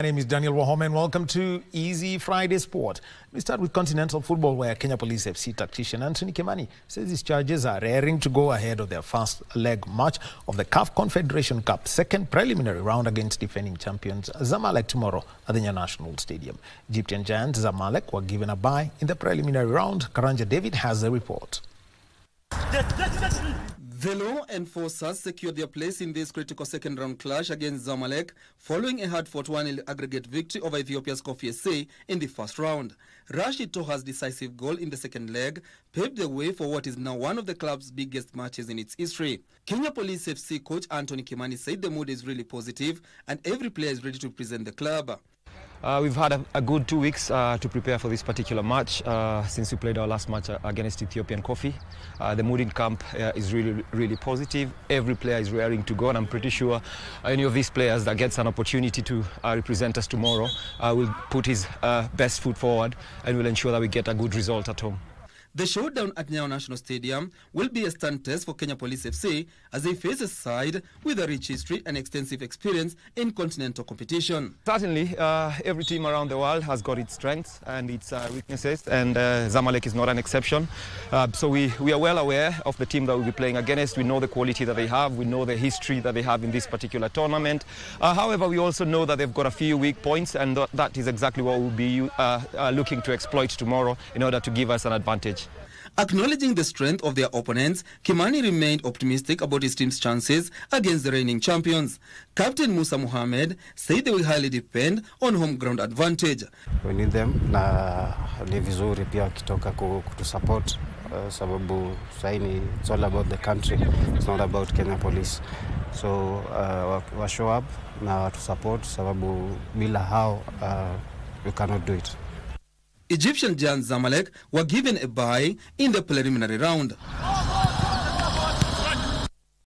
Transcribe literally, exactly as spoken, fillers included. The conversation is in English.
My name is Daniel Wahome and welcome to Easy Friday Sport. We start with continental football, where Kenya Police F C tactician Anthony Kimani says his charges are raring to go ahead of their first leg match of the C A F Confederation Cup second preliminary round against defending champions Zamalek tomorrow at the Nyayo National Stadium. Egyptian giant Zamalek were given a bye in the preliminary round. Karanja David has the report. The law enforcers secured their place in this critical second round clash against Zamalek following a hard-fought one nil aggregate victory over Ethiopia's Kofi S C in the first round. Rashid Toha's decisive goal in the second leg paved the way for what is now one of the club's biggest matches in its history. Kenya Police F C coach Anthony Kimani said the mood is really positive and every player is ready to represent the club. Uh, we've had a, a good two weeks uh, to prepare for this particular match uh, since we played our last match against Ethiopian Kofi. Uh, the mood in camp uh, is really, really positive. Every player is raring to go, and I'm pretty sure any of these players that gets an opportunity to uh, represent us tomorrow uh, will put his uh, best foot forward and will ensure that we get a good result at home. The showdown at Nyayo National Stadium will be a stand test for Kenya Police F C as they face a side with a rich history and extensive experience in continental competition. Certainly, uh, every team around the world has got its strengths and its uh, weaknesses, and uh, Zamalek is not an exception. Uh, so we, we are well aware of the team that we'll be playing against. We know the quality that they have. We know the history that they have in this particular tournament. Uh, however, we also know that they've got a few weak points, and th that is exactly what we'll be uh, uh, looking to exploit tomorrow in order to give us an advantage. Acknowledging the strength of their opponents, Kimani remained optimistic about his team's chances against the reigning champions. Captain Musa Mohamed said they will highly depend on home ground advantage. We need them, na ni vizuri pia wakitoka kutu support uh, sababu saini it's all about the country, it's not about Kenya Police. So uh, wa show up na watu support sababu bila hao uh, you cannot do it. Egyptian giant Zamalek were given a bye in the preliminary round.